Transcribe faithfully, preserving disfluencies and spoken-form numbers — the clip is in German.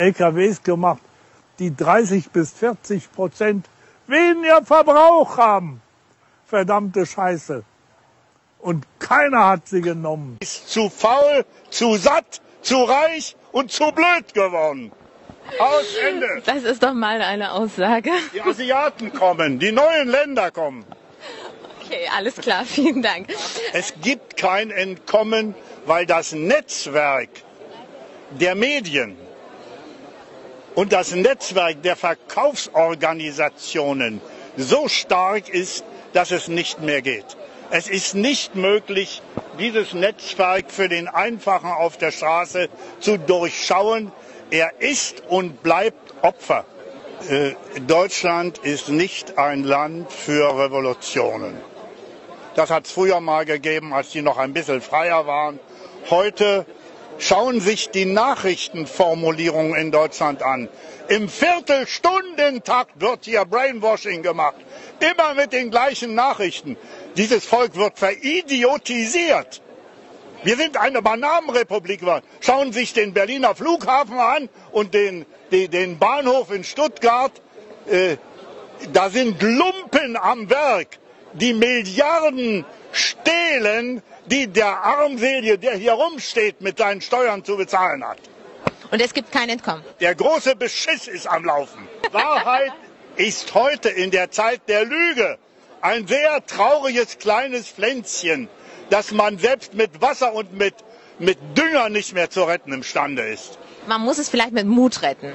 L K Ws gemacht, die dreißig bis vierzig Prozent weniger Verbrauch haben. Verdammte Scheiße. Und keiner hat sie genommen. Ist zu faul, zu satt, zu reich und zu blöd geworden. Aus, Ende. Das ist doch mal eine Aussage. Die Asiaten kommen, die neuen Länder kommen. Okay, alles klar, vielen Dank. Es gibt kein Entkommen, weil das Netzwerk der Medien und das Netzwerk der Verkaufsorganisationen so stark ist, dass es nicht mehr geht. Es ist nicht möglich, dieses Netzwerk für den Einfachen auf der Straße zu durchschauen. Er ist und bleibt Opfer. Äh, Deutschland ist nicht ein Land für Revolutionen. Das hat es früher mal gegeben, als die noch ein bisschen freier waren. Heute schauen sich die Nachrichtenformulierungen in Deutschland an. Im Viertelstundentakt wird hier Brainwashing gemacht. Immer mit den gleichen Nachrichten. Dieses Volk wird veridiotisiert. Wir sind eine Bananenrepublik. Schauen Sie sich den Berliner Flughafen an und den, den, den Bahnhof in Stuttgart. Äh, da sind Lumpen am Werk, die Milliarden stehlen, die der Armselige, der hier rumsteht, mit seinen Steuern zu bezahlen hat. Und es gibt kein Entkommen. Der große Beschiss ist am Laufen. Wahrheit ist heute in der Zeit der Lüge ein sehr trauriges kleines Pflänzchen, dass man selbst mit Wasser und mit, mit Dünger nicht mehr zu retten imstande ist. Man muss es vielleicht mit Mut retten.